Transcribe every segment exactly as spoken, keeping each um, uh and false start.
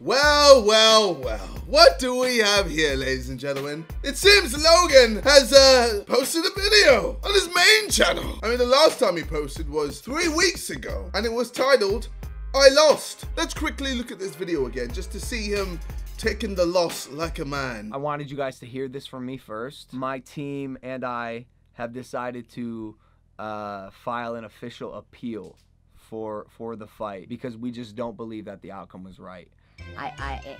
Well, well, well. What do we have here, ladies and gentlemen? It seems Logan has uh, posted a video on his main channel. I mean, the last time he posted was three weeks ago, and it was titled, "I Lost." Let's quickly look at this video again, just to see him taking the loss like a man. I wanted you guys to hear this from me first. My team and I have decided to uh, file an official appeal for for the fight because we just don't believe that the outcome was right. I,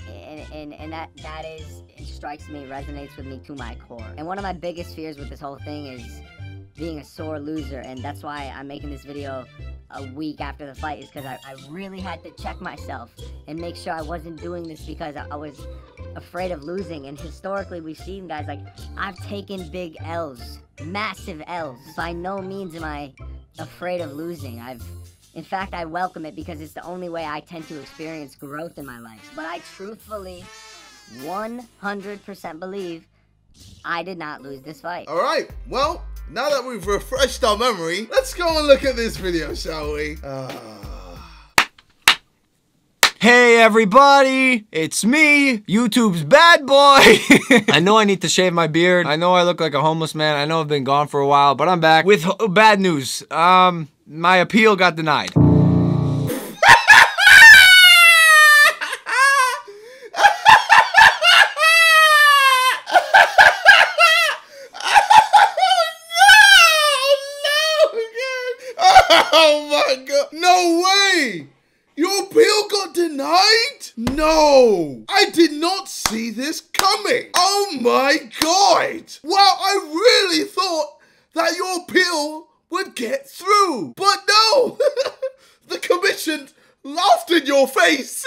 I, and, and, and that, that is, it strikes me, resonates with me to my core. And one of my biggest fears with this whole thing is being a sore loser, and that's why I'm making this video a week after the fight, is because I, I really had to check myself and make sure I wasn't doing this because I, I was afraid of losing. And historically, we've seen guys like, I've taken big L's, massive L's. By no means am I afraid of losing. I've In fact, I welcome it because it's the only way I tend to experience growth in my life. But I truthfully, one hundred percent believe I did not lose this fight. All right, well, now that we've refreshed our memory, let's go and look at this video, shall we? Uh... Hey everybody, it's me, YouTube's bad boy. I know I need to shave my beard. I know I look like a homeless man. I know I've been gone for a while, but I'm back with bad news. Um, my appeal got denied. Oh my God, no way! Your appeal got denied? No! I did not see this coming! Oh my God! Wow, I really thought that your appeal would get through! But no! The commission laughed in your face!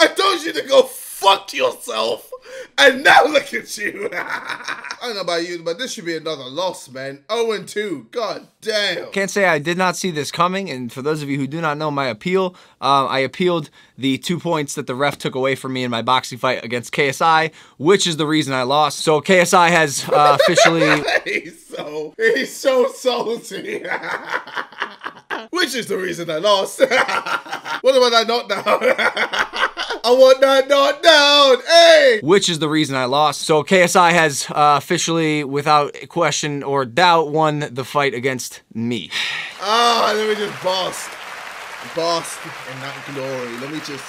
I told you to go fuck yourself! And now look at you! I don't know about you, but this should be another loss, man. oh and two, god damn. Can't say I did not see this coming, and for those of you who do not know my appeal, uh, I appealed the two points that the ref took away from me in my boxing fight against K S I, which is the reason I lost. So K S I has uh, officially... he's so, he's so salty. Which is the reason I lost. What about that knockdown? I want that knocked down, hey! Which is the reason I lost. So K S I has uh, officially, without question or doubt, won the fight against me. Ah, oh, let me just bask. Bask in that glory. Let me just...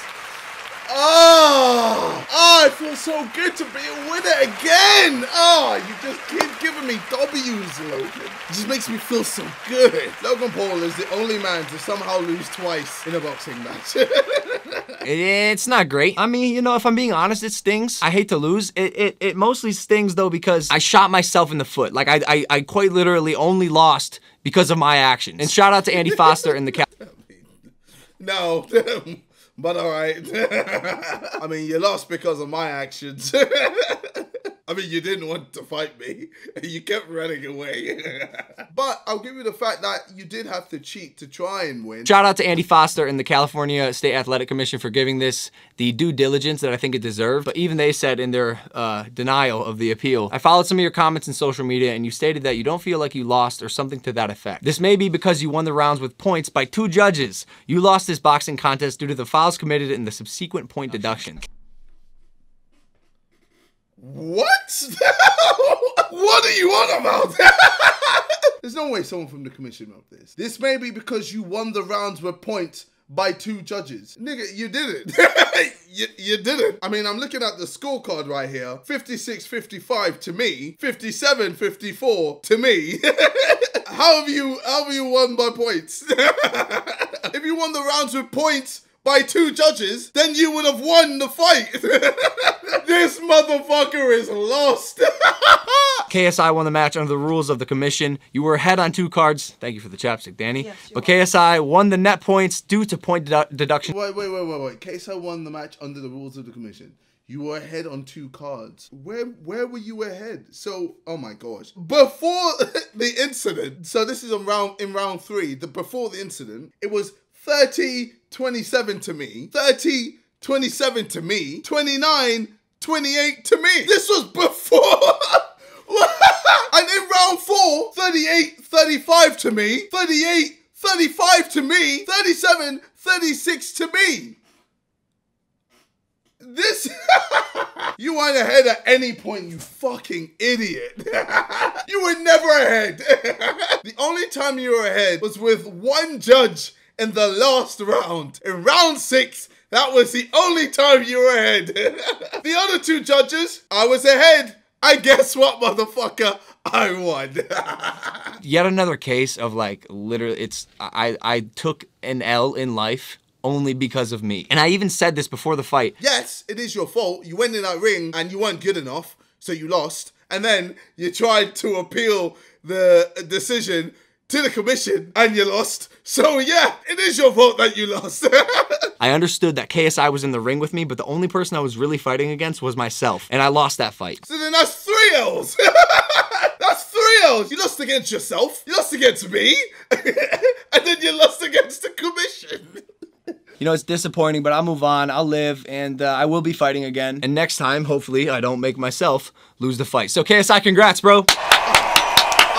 Oh! Oh, it feels so good to be a winner again! Oh, you just keep giving me W's, Logan. It just makes me feel so good. Logan Paul is the only man to somehow lose twice in a boxing match. It's not great. I mean, you know, if I'm being honest, it stings. I hate to lose. It it, it mostly stings, though, because I shot myself in the foot. Like, I, I, I quite literally only lost because of my actions. And shout out to Andy Foster and the Cal- No. But all right. I mean, you lost because of my actions. I mean, you didn't want to fight me. You kept running away. But I'll give you the fact that you did have to cheat to try and win. Shout out to Andy Foster and the California State Athletic Commission for giving this the due diligence that I think it deserved. But even they said in their uh, denial of the appeal, I followed some of your comments in social media and you stated that you don't feel like you lost or something to that effect. This may be because you won the rounds with points by two judges. You lost this boxing contest due to the fouls committed and the subsequent point deduction. What? What are you on about? There's no way someone from the commission wrote this. This may be because you won the rounds with points by two judges. Nigga, you did it. you, you did it. I mean, I'm looking at the scorecard right here. fifty-six fifty-five to me. fifty-seven fifty-four to me. how, have you, how have you won by points? If you won the rounds with points, by two judges, then you would have won the fight. This motherfucker is lost. K S I won the match under the rules of the commission. You were ahead on two cards. Thank you for the chapstick, Danny. Yes, but K S I won the net points due to point dedu deduction. Wait, wait, wait, wait, wait. K S I won the match under the rules of the commission. You were ahead on two cards. Where where were you ahead? So, oh my gosh. Before the incident, so this is on round, in round three, the, before the incident, it was thirty twenty-seven to me, thirty twenty-seven to me, twenty-nine twenty-eight to me. This was before... And in round four, thirty-eight thirty-five to me, thirty-eight thirty-five to me, thirty-seven thirty-six to me. This... You weren't ahead at any point, you fucking idiot. You were never ahead. The only time you were ahead was with one judge in the last round. In round six, that was the only time you were ahead. The other two judges, I was ahead. I guess what, motherfucker? I won. Yet another case of like, literally, it's, I, I took an L in life only because of me. And I even said this before the fight. Yes, it is your fault. You went in that ring and you weren't good enough, so you lost. And then you tried to appeal the decision to the commission and you lost. So yeah, it is your fault that you lost. I understood that K S I was in the ring with me, but the only person I was really fighting against was myself, and I lost that fight. So then that's three L's. That's three L's. You lost against yourself, you lost against me, and then you lost against the commission. You know, it's disappointing, but I'll move on, I'll live, and uh, I will be fighting again. And next time, hopefully, I don't make myself lose the fight. So K S I, congrats, bro.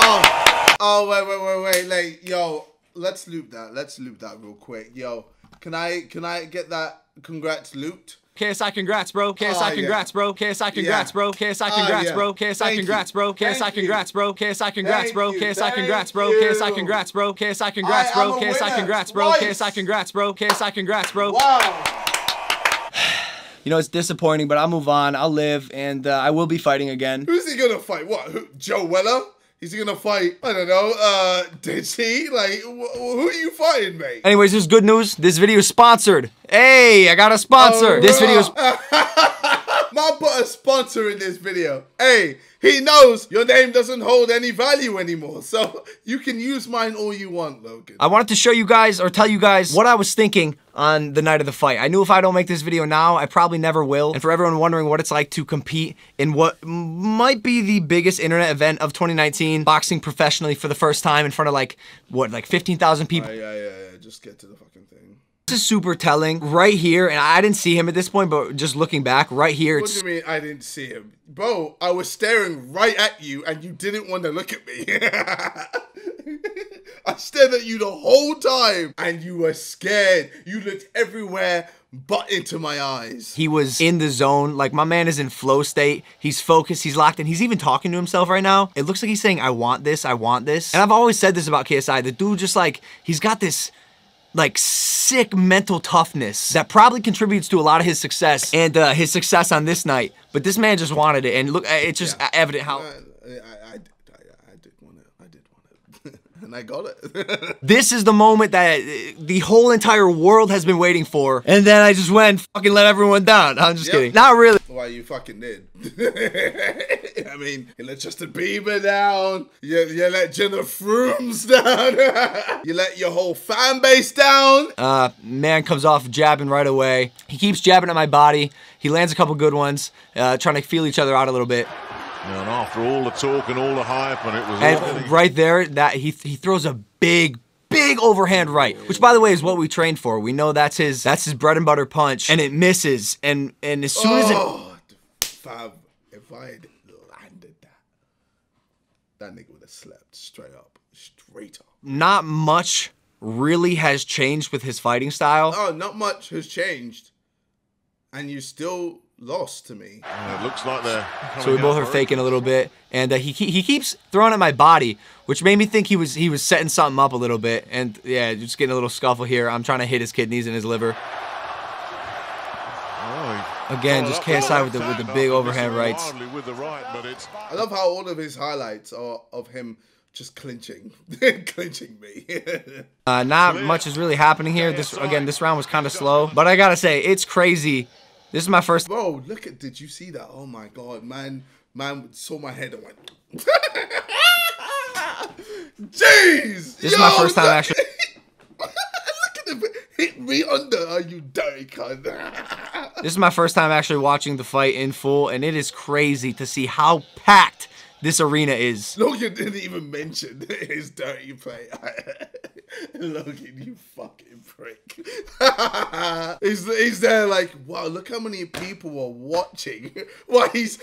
Oh, oh wait, wait, wait, wait, like, yo, let's loop that, let's loop that real quick, yo. Can I can I get that congrats looped? K S I congrats, bro. K S I congrats, bro. K S I congrats, bro. K S I congrats, bro. K S I congrats, bro. K S I congrats, bro. K S I congrats, bro. K S I congrats, bro. K S I congrats, bro. K S I congrats, bro. K S I congrats, bro. K S I congrats, bro. K S I congrats, bro. Wow. You know, it's disappointing, but I'll move on. I'll live, and uh, I will be fighting again. Who's he gonna fight? What? Who? Joe Weller? Is he gonna fight, I don't know, uh, did he? Like, wh who are you fighting, mate? Anyways, this is good news. This video is sponsored. Hey, I got a sponsor. Oh, this video is... Man put a sponsor in this video. Hey, he knows your name doesn't hold any value anymore, so you can use mine all you want, Logan. I wanted to show you guys, or tell you guys, what I was thinking on the night of the fight. I knew if I don't make this video now, I probably never will. And for everyone wondering what it's like to compete in what might be the biggest internet event of twenty nineteen, boxing professionally for the first time in front of like, what, like fifteen thousand people? Yeah, yeah, yeah, just get to the fucking thing. This is super telling right here, and I didn't see him at this point, but just looking back right here, it's... What do you mean I didn't see him? Bro, I was staring right at you, and you didn't want to look at me. I stared at you the whole time, and you were scared. You looked everywhere but into my eyes. He was in the zone. Like, my man is in flow state. He's focused, he's locked in. He's even talking to himself right now. It looks like he's saying, I want this, I want this. And I've always said this about K S I. The dude just like, he's got this... like sick mental toughness that probably contributes to a lot of his success and uh, his success on this night. But this man just wanted it, and look, it's just yeah. evident how. Uh, I, I, I did want it. I did want it, and I got it. This is the moment that the whole entire world has been waiting for, and then I just went and fucking let everyone down. I'm just yep. kidding. Not really. Well, you fucking did. I mean, you let Justin Bieber down. You, you let Jenna Froome's down. You let your whole fan base down. Uh, man comes off jabbing right away. He keeps jabbing at my body. He lands a couple good ones, uh, trying to feel each other out a little bit. And after all the talk and all the hype, and it was and right there that he he throws a big. Big overhand right, which by the way is what we trained for. We know that's his that's his bread and butter punch, and it misses. And and as soon oh, as it, fam, if I had landed that, that nigga would have slept straight up, straight up. Not much really has changed with his fighting style. Oh, not much has changed, and you still lost to me. And it looks like they're so we both are faking it a little bit, and uh, he he keeps throwing at my body, which made me think he was he was setting something up a little bit, and yeah, just getting a little scuffle here. I'm trying to hit his kidneys and his liver. Oh, Again, oh, just K S I with the with the big overhand rights. With the right, but it's... I love how all of his highlights are of him just clinching, clinching me. uh, not much is really happening here. This again, this round was kind of slow, but I gotta say, it's crazy. This is my first. Bro, look at! Did you see that? Oh my god, man! Man saw my head and went. Jeez! This yo, is my first time actually. Look at him! Hit me under! Are you dirty cunt? This is my first time actually watching the fight in full, and it is crazy to see how packed this arena is. Logan didn't even mention his dirty play. Logan, you fucking prick. he's, he's there like, wow, look how many people are watching while he's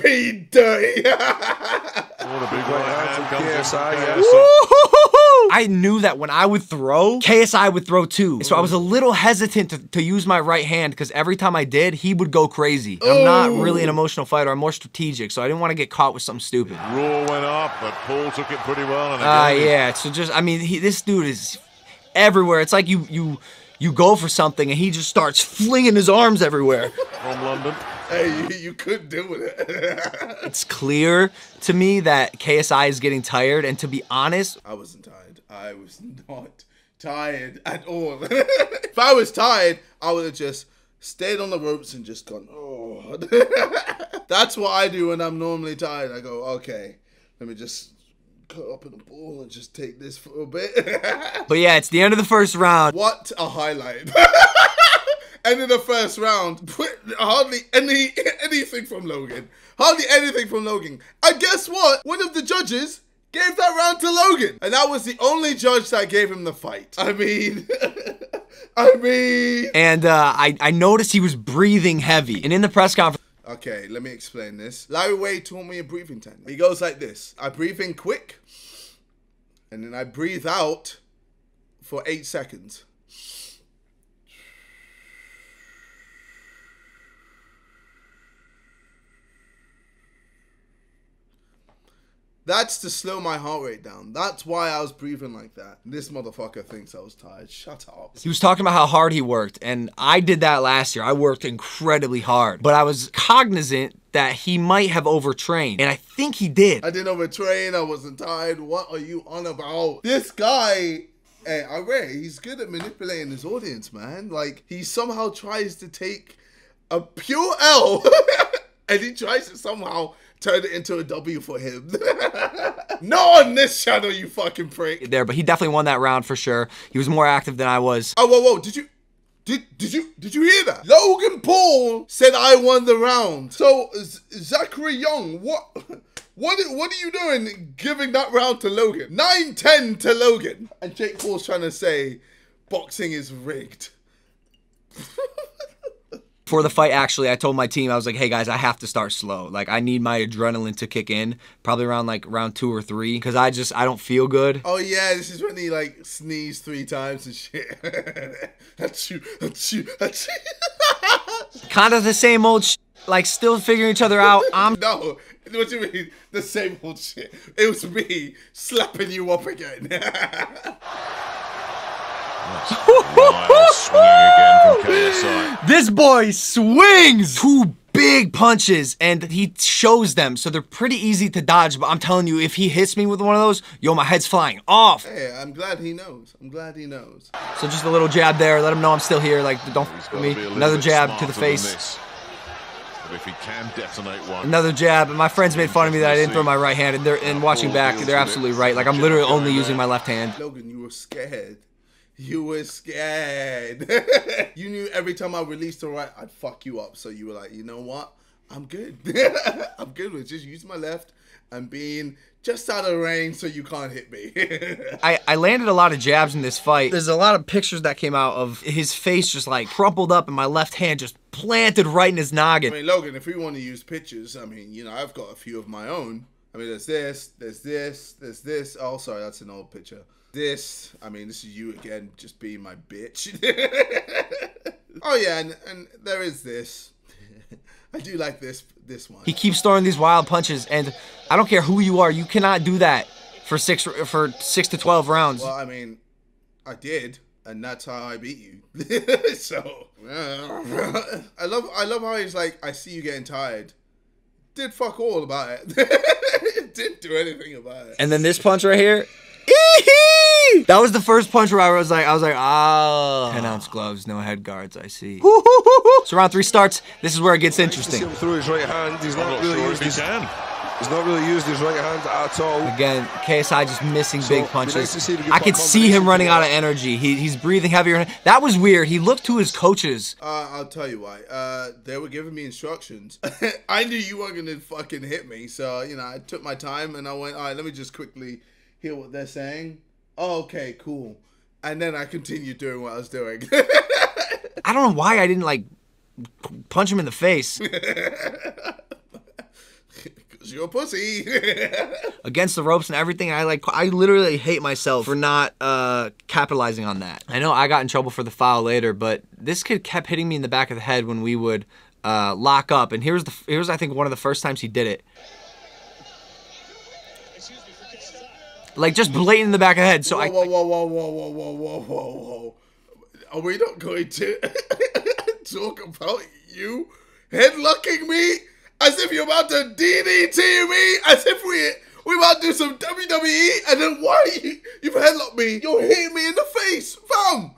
being dirty. What a big one. K S I, yeah, so. I knew that when I would throw, K S I would throw too. So I was a little hesitant to, to use my right hand because every time I did, he would go crazy. I'm Ooh. not really an emotional fighter. I'm more strategic, so I didn't want to get caught with something stupid. Raw went up, but Paul took it pretty well. Ah, uh, yeah. So just, I mean, he, this dude is everywhere. It's like you, you, you go for something and he just starts flinging his arms everywhere. From London. Hey, you, you could do with it. It's clear to me that K S I is getting tired, and to be honest, I wasn't tired. I was not tired at all. If I was tired, I would have just stayed on the ropes and just gone, oh. That's what I do when I'm normally tired. I go, okay, let me just cut up in the ball and just take this for a bit. But yeah, it's the end of the first round. What a highlight. End of the first round. Hardly any anything from Logan. Hardly anything from Logan. And guess what? One of the judges gave that round to Logan. And that was the only judge that gave him the fight. I mean, I mean. And uh, I, I noticed he was breathing heavy. And in the press conference. Okay, let me explain this. Larry Wade taught me a breathing technique. He goes like this. I breathe in quick. And then I breathe out for eight seconds. That's to slow my heart rate down. That's why I was breathing like that. This motherfucker thinks I was tired. Shut up. He was talking about how hard he worked, and I did that last year. I worked incredibly hard, but I was cognizant that he might have overtrained, and I think he did. I didn't overtrain. I wasn't tired. What are you on about? This guy, hey, I read, he's good at manipulating his audience, man. Like, he somehow tries to take a pure L, and he tries to somehow turn it into a W for him. Not on this channel, you fucking prick. There, but he definitely won that round for sure. He was more active than I was. Oh, whoa, whoa, did you, did, did you, did you hear that? Logan Paul said I won the round. So, Z Zachary Young, what, what, what are you doing giving that round to Logan? nine ten to Logan. And Jake Paul's trying to say, boxing is rigged. Before the fight, actually, I told my team, I was like, hey guys, I have to start slow. Like, I need my adrenaline to kick in, probably around like round two or three, because I just, I don't feel good. Oh yeah, this is when he like sneezed three times and shit. Achoo, achoo, achoo. Kind of the same old sh like still figuring each other out. I'm no, what do you mean? The same old shit. It was me slapping you up again. This boy swings two big punches, and he shows them, so they're pretty easy to dodge, but I'm telling you, if he hits me with one of those, yo, my head's flying off. Hey, I'm glad he knows. I'm glad he knows. So just a little jab there. Let him know I'm still here. Like, don't f me. Another jab to the face. If he can detonate one. Another jab, and my friends made fun of me that I didn't throw my right hand, and they're and watching back, they're absolutely right. Like, I'm literally only using my left hand. Logan, you were scared. You were scared. You knew every time I released a right, I'd fuck you up. So you were like, you know what? I'm good. I'm good with just using my left and being just out of range so you can't hit me. I, I landed a lot of jabs in this fight. There's a lot of pictures that came out of his face just like crumpled up and my left hand just planted right in his noggin. I mean, Logan, if we want to use pictures, I mean, you know, I've got a few of my own. I mean, there's this, there's this, there's this. Oh, sorry, that's an old picture. This, I mean, this is you again, just being my bitch. Oh yeah, and, and there is this. I do like this, this one. He keeps throwing these wild punches, and I don't care who you are, you cannot do that for six for six to twelve rounds. Well, I mean, I did, and that's how I beat you. So I love, I love how he's like, I see you getting tired. Did fuck all about it. didn't do anything about it. And then this punch right here. Eee-hee! That was the first punch where I was like, I was like, ah. Oh. ten ounce gloves, no head guards, I see. So round three starts. This is where it gets interesting. Him through his right hand. He's not really sure used his hand. He's not really used his right hand at all. Again, K S I just missing so big punches. Nice I could see him running out of energy. He, he's breathing heavier. That was weird. He looked to his coaches. Uh, I'll tell you why. Uh, they were giving me instructions. I knew you weren't going to fucking hit me. So, you know, I took my time and I went, all right, let me just quickly hear what they're saying. Oh, okay, cool. And then I continued doing what I was doing. I don't know why I didn't, like, punch him in the face. You're a pussy. Against the ropes and everything. I like I literally hate myself for not uh capitalizing on that. I know I got in trouble for the foul later, but this kid kept hitting me in the back of the head when we would uh lock up, and here's the here's I think one of the first times he did it. Like just blatant in the back of the head. So whoa, I whoa whoa whoa whoa whoa whoa whoa whoa whoa. Are we not going to talk about you headlocking me? As if you're about to D D T me, as if we we about to do some W W E, and then why you, you've headlocked me? You're hitting me in the face, fam.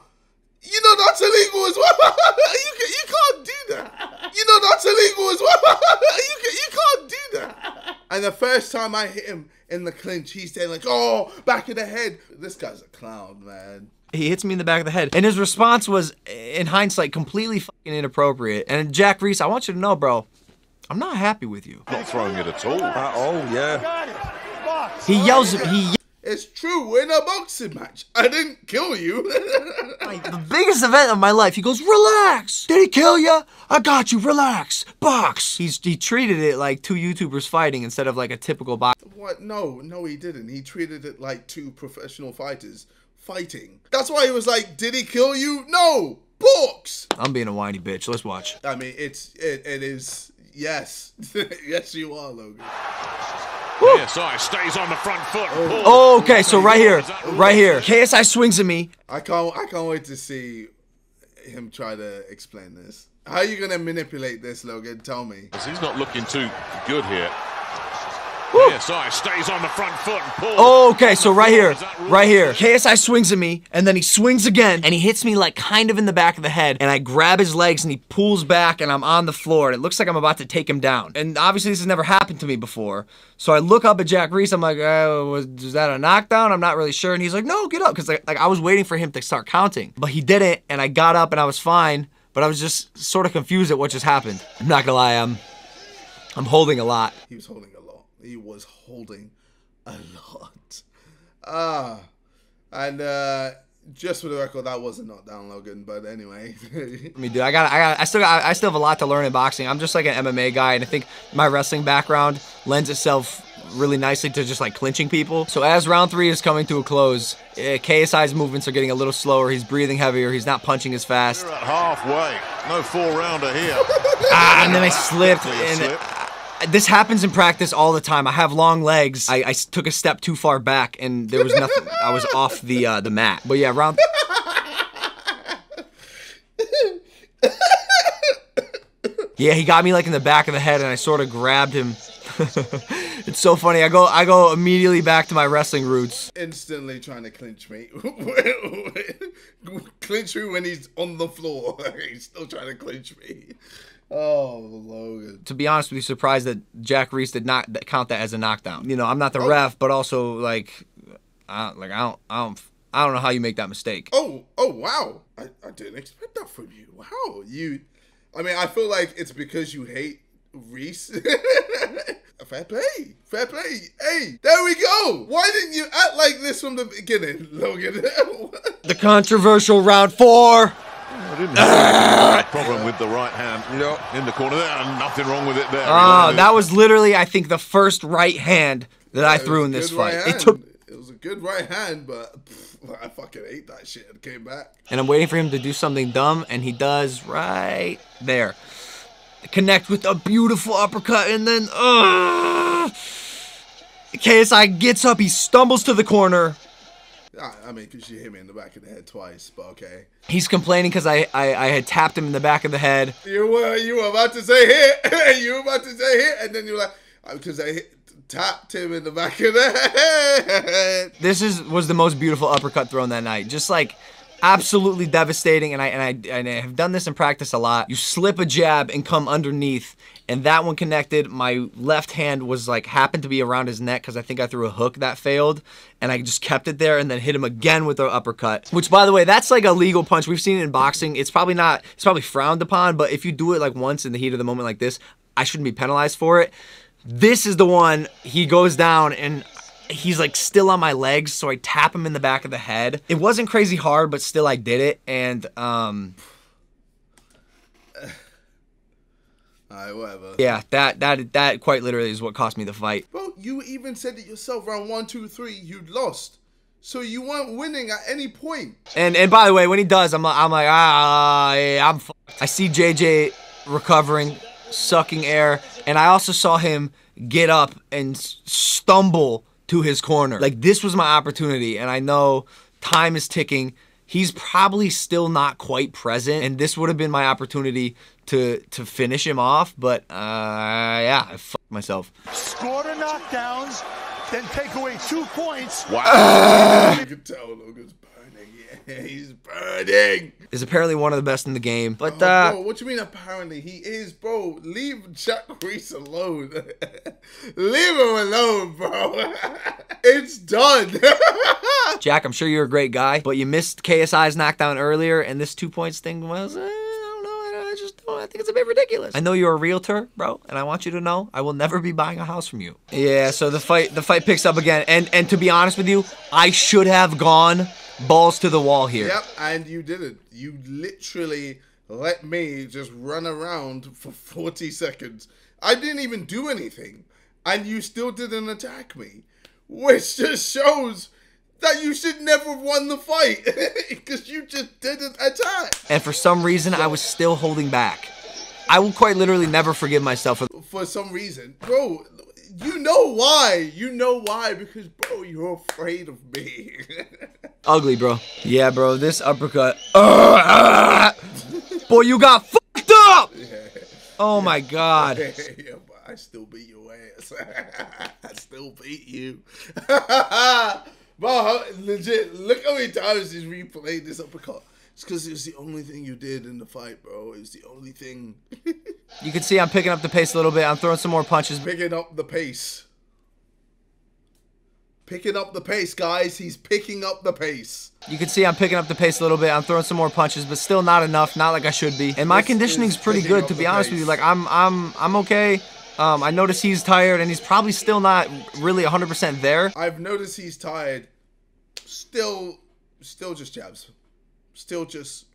You know that's illegal as well. you can, you can't do that. You know that's illegal as well. you can, you can't do that. And the first time I hit him in the clinch, he's saying like, "Oh, back of the head." This guy's a clown, man. He hits me in the back of the head. And his response was, in hindsight, completely fucking inappropriate. And Jack Reese, I want you to know, bro, I'm not happy with you. Not throwing it at all. At all, yeah. He yells at me. It's true, we're in a boxing match. I didn't kill you. Like, the biggest event of my life. He goes, relax. Did he kill you? I got you, relax. Box. He's, he treated it like two YouTubers fighting instead of like a typical box. What? No, no, he didn't. He treated it like two professional fighters fighting. That's why he was like, did he kill you? No, box. I'm being a whiny bitch. Let's watch. I mean, it's, it, it is... Yes. Yes, you are, Logan. K S I stays on the front foot. Oh, okay, so right here. Right here. K S I swings at me. I can't I can't wait to see him try to explain this. How are you going to manipulate this, Logan? Tell me. He's not looking too good here. Woo. K S I stays on the front foot and pulls. Oh, okay, so right here, right here. K S I swings at me, and then he swings again, and he hits me like kind of in the back of the head, and I grab his legs, and he pulls back, and I'm on the floor, and it looks like I'm about to take him down. And obviously this has never happened to me before, so I look up at Jack Reese, I'm like, uh, was, was that a knockdown? I'm not really sure, and he's like, no, get up, because like, like I was waiting for him to start counting, but he didn't, and I got up, and I was fine, but I was just sort of confused at what just happened. I'm not gonna lie, I'm, I'm holding a lot. He was holding a lot. He was holding a lot. Ah, and uh, just for the record, that wasn't not down Logan. But anyway, I mean, dude, I got, I got, I still, got, I still have a lot to learn in boxing. I'm just like an M M A guy, and I think my wrestling background lends itself really nicely to just like clinching people. So as round three is coming to a close, K S I's movements are getting a little slower. He's breathing heavier. He's not punching as fast. We're at halfway, no four rounder here. Ah, and then I slipped. And this happens in practice all the time. I have long legs. I, I took a step too far back, and there was nothing. I was off the uh, the mat. But yeah, round. Yeah, he got me like in the back of the head, and I sort of grabbed him. It's so funny. I go, I go immediately back to my wrestling roots. Instantly trying to clinch me. Clinch me when he's on the floor. He's still trying to clinch me. Oh, Logan. To be honest with you, surprised that Jack Reese did not count that as a knockdown. You know, I'm not the oh. ref, but also like, I, like I don't, I don't, I don't know how you make that mistake. Oh, oh wow! I, I didn't expect that from you. Wow, you. I mean, I feel like it's because you hate Reese. Fair play, fair play. Hey, there we go. Why didn't you act like this from the beginning, Logan? The controversial round four. I didn't have a problem with the right hand in the corner there, and nothing wrong with it there. Oh, that was literally, I think, the first right hand that yeah, I threw in this fight. Right it, took it was a good right hand, but pff, I fucking ate that shit and came back. And I'm waiting for him to do something dumb, and he does right there. Connect with a beautiful uppercut, and then uh, K S I gets up, he stumbles to the corner. I mean, because you hit me in the back of the head twice, but okay. He's complaining because I, I I had tapped him in the back of the head. You were you were about to say hit, you were about to say hit, and then you were like, because I hit, tapped him in the back of the head. This is was the most beautiful uppercut thrown that night. Just like absolutely devastating, and I, and I and I have done this in practice a lot. You slip a jab and come underneath, and that one connected. My left hand was like, happened to be around his neck because I think I threw a hook that failed, and I just kept it there and then hit him again with the uppercut. Which, by the way, that's like a legal punch. We've seen it in boxing. It's probably not, it's probably frowned upon, but if you do it like once in the heat of the moment like this, I shouldn't be penalized for it. This is the one, he goes down and he's like still on my legs, so I tap him in the back of the head. It wasn't crazy hard, but still I did it. And um all right, whatever. Yeah, that that that quite literally is what cost me the fight. Bro, you even said it yourself, round one, two, three, you lost. So you weren't winning at any point. And and by the way, when he does, I'm I'm like, ah, yeah, I'm fucked. I see J J recovering, sucking air, and I also saw him get up and stumble to his corner. Like, this was my opportunity, and I know time is ticking. He's probably still not quite present, and this would have been my opportunity to to finish him off, but uh, yeah, I fucked myself. Score to knockdowns, then take away two points. Wow. You can tell Logan's burning. Yeah, he's burning. Is apparently one of the best in the game. But oh, uh, bro, what you mean apparently? He is, bro. Leave Jack Reese alone. Leave him alone, bro. It's done. Jack, I'm sure you're a great guy, but you missed K S I's knockdown earlier, and this two points thing was, eh, I don't know. I just don't. I think it's a bit ridiculous. I know you're a realtor, bro, and I want you to know I will never be buying a house from you. Yeah. So the fight, the fight picks up again, and and to be honest with you, I should have gone balls to the wall here. Yep, and you didn't. You literally let me just run around for forty seconds. I didn't even do anything, and you still didn't attack me, which just shows that you should never have won the fight because you just didn't attack. And for some reason, I was still holding back. I will quite literally never forgive myself for, for some reason. Bro, you know why. You know why, because, bro, you're afraid of me. Ugly, bro. Yeah, bro, this uppercut. Uh, uh, boy, you got fucked up! Yeah. Oh, yeah. My God. Yeah, but I still beat your ass. I still beat you. Bro, legit, look how many times he's replayed this uppercut. It's because it was the only thing you did in the fight, bro. It was the only thing. You can see I'm picking up the pace a little bit. I'm throwing some more punches. Picking up the pace. Picking up the pace, guys. He's picking up the pace. You can see I'm picking up the pace a little bit. I'm throwing some more punches, but still not enough. Not like I should be. And my this conditioning's pretty good, to be honest pace. with you. Like, I'm, I'm, I'm okay. Um, I notice he's tired, and he's probably still not really one hundred percent there. I've noticed he's tired. Still, still just jabs. Still just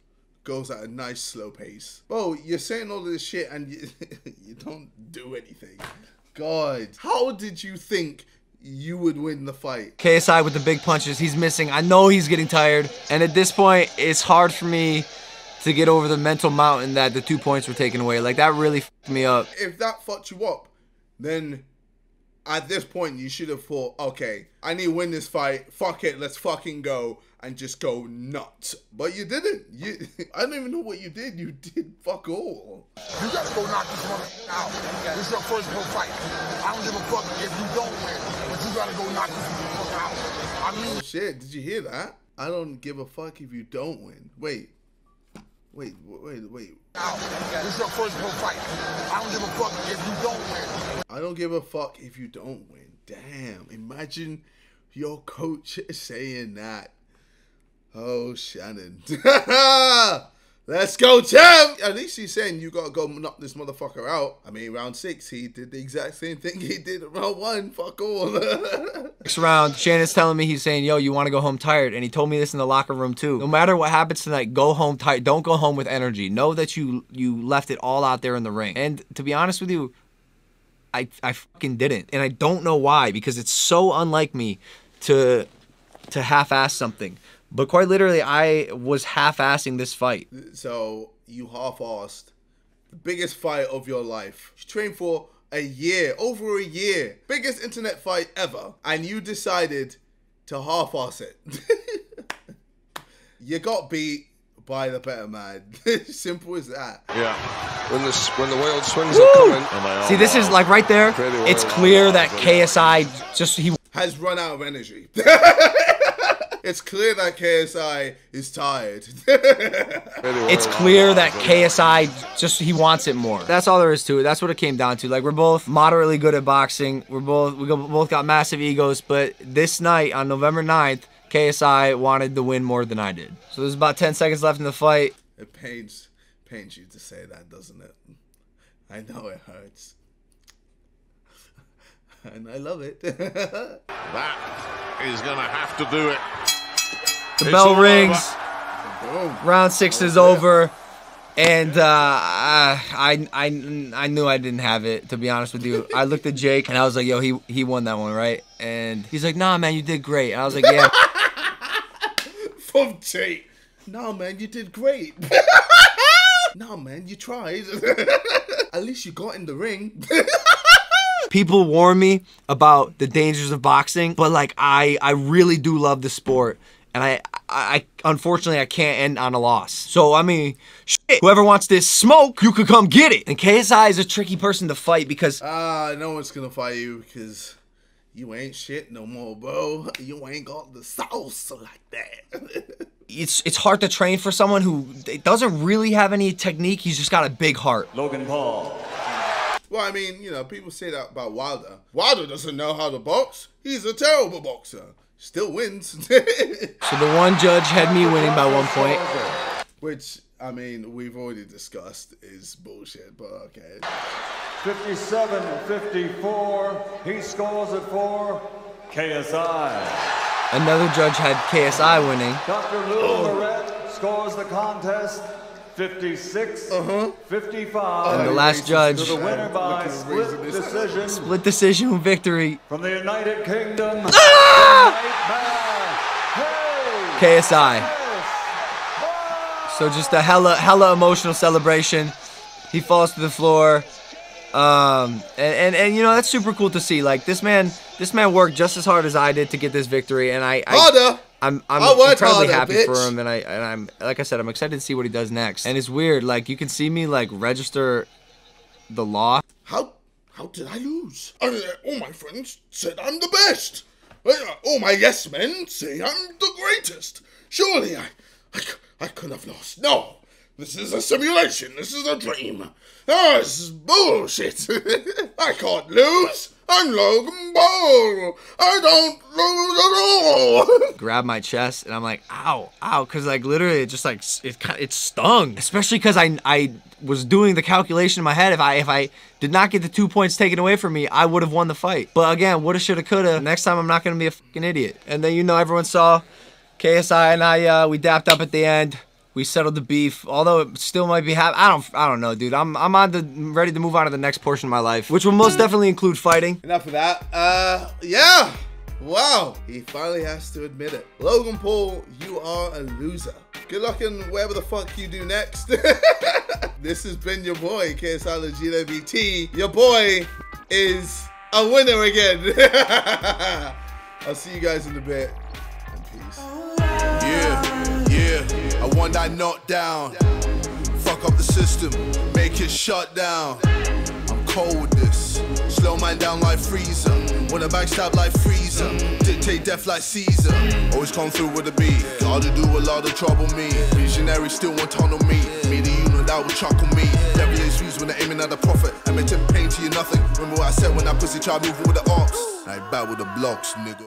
goes at a nice slow pace. Bro, you're saying all this shit and you, you don't do anything. God, how did you think you would win the fight? K S I with the big punches, he's missing. I know he's getting tired. And at this point, it's hard for me to get over the mental mountain that the two points were taken away. Like, that really fucked me up. If that fucked you up, then at this point, you should have thought, okay, I need to win this fight. Fuck it, let's fucking go. And just go nuts. But you didn't. You, I don't even know what you did. You did fuck all. You gotta go knock this motherfucker out. This is your first pro fight. I don't give a fuck if you don't win, but you gotta go knock this motherfucker out. I mean, shit. Did you hear that? I don't give a fuck if you don't win. Wait, wait, wait, wait. Out. This is your first pro fight. I don't give a fuck if you don't win. I don't give a fuck if you don't win. Damn. Imagine your coach saying that. Oh, Shannon. Let's go, champ! At least he's saying you gotta go knock this motherfucker out. I mean, round six, he did the exact same thing he did in round one. Fuck all. Next round, Shannon's telling me, he's saying, yo, you wanna go home tired? And he told me this in the locker room, too. No matter what happens tonight, go home tired. Don't go home with energy. Know that you you left it all out there in the ring. And to be honest with you, I, I fucking didn't. And I don't know why, because it's so unlike me to, to half-ass something. But quite literally, I was half-assing this fight. So, you half-assed the biggest fight of your life. You trained for a year, over a year. Biggest internet fight ever. And you decided to half-ass it. You got beat, by the better man. Simple as that. Yeah. When the when the wild swings Woo! are coming. Oh, see, this is like right there. It's clear that K S I just he has run out of energy. It's clear that K S I is tired. It's clear that K S I just, he wants it more. That's all there is to it. That's what it came down to. Like, we're both moderately good at boxing. We're both, we both got massive egos, but this night on November ninth, K S I wanted the win more than I did. So there's about ten seconds left in the fight. It pains, pains you to say that, doesn't it? I know it hurts. And I love it. That is gonna have to do it. The it's bell rings. Over. Round six oh, is yeah. over, and uh, I, I, I knew I didn't have it. To be honest with you, I looked at Jake and I was like, "Yo, he he won that one, right?" And he's like, "Nah, man, you did great." And I was like, "Yeah." From Jake. No, man, you did great. No, man, you tried. At least you got in the ring. People warn me about the dangers of boxing, but like I, I really do love the sport, and I, I, I unfortunately I can't end on a loss. So I mean, shit, whoever wants this smoke, you could come get it. And K S I is a tricky person to fight because ah, uh, no one's gonna fight you because you ain't shit no more, bro. You ain't got the sauce like that. It's it's hard to train for someone who doesn't really have any technique. He's just got a big heart. Logan Paul. Well, I mean, you know, people say that about Wilder. Wilder doesn't know how to box. He's a terrible boxer. Still wins. So the one judge had me winning by one point. Which, I mean, we've already discussed is bullshit, but okay. fifty-seven fifty-four, he scores at four, K S I. Another judge had K S I winning. Doctor Lou Lorette scores the contest. fifty-six, uh-huh. fifty-five. And the last judge, to the winner by split decision. Split decision victory. From the United Kingdom, ah! K S I. So just a hella, hella emotional celebration. He falls to the floor. Um, and, and, and, you know, that's super cool to see. Like, this man, this man worked just as hard as I did to get this victory. And I... I Harder. I'm, I'm incredibly harder, happy bitch. for him, and I and I'm like I said, I'm excited to see what he does next. And it's weird, like you can see me like register the loss. How how did I lose? I mean, all my friends said I'm the best. All my yes men say I'm the greatest. Surely I I, I could have lost. No, this is a simulation. This is a dream. Oh, this is bullshit. I can't lose. I'm Logan Paul. I don't lose at all. Grab my chest and I'm like, ow, ow, because like literally, it just like it it stung. Especially because I I was doing the calculation in my head. If I if I did not get the two points taken away from me, I would have won the fight. But again, woulda, shoulda, coulda. Next time, I'm not gonna be a fucking idiot. And then you know, everyone saw K S I and I. Uh, we dapped up at the end. We settled the beef, although it still might be happening. I don't, I don't know, dude. I'm, I'm on the ready to move on to the next portion of my life, which will most definitely include fighting. Enough of that. Uh, yeah. Wow. He finally has to admit it. Logan Paul, you are a loser. Good luck in whatever the fuck you do next. This has been your boy, K S I O L A J I debt. Your boy is a winner again. I'll see you guys in a bit. And peace. Yeah. Yeah. I want that knocked down. Fuck up the system, make it shut down. I'm cold with this. Slow man down like freezer. Wanna backstab like freezer. Dictate death like Caesar. Always come through with a beat. Gotta do a lot of trouble me. Visionary still want tunnel me. Me the unit that will chuckle me. Devil is views when they're aiming at the prophet. I meant to pain to you nothing. Remember what I said when I pussy tried moving with the ops. I battle the blocks, nigga.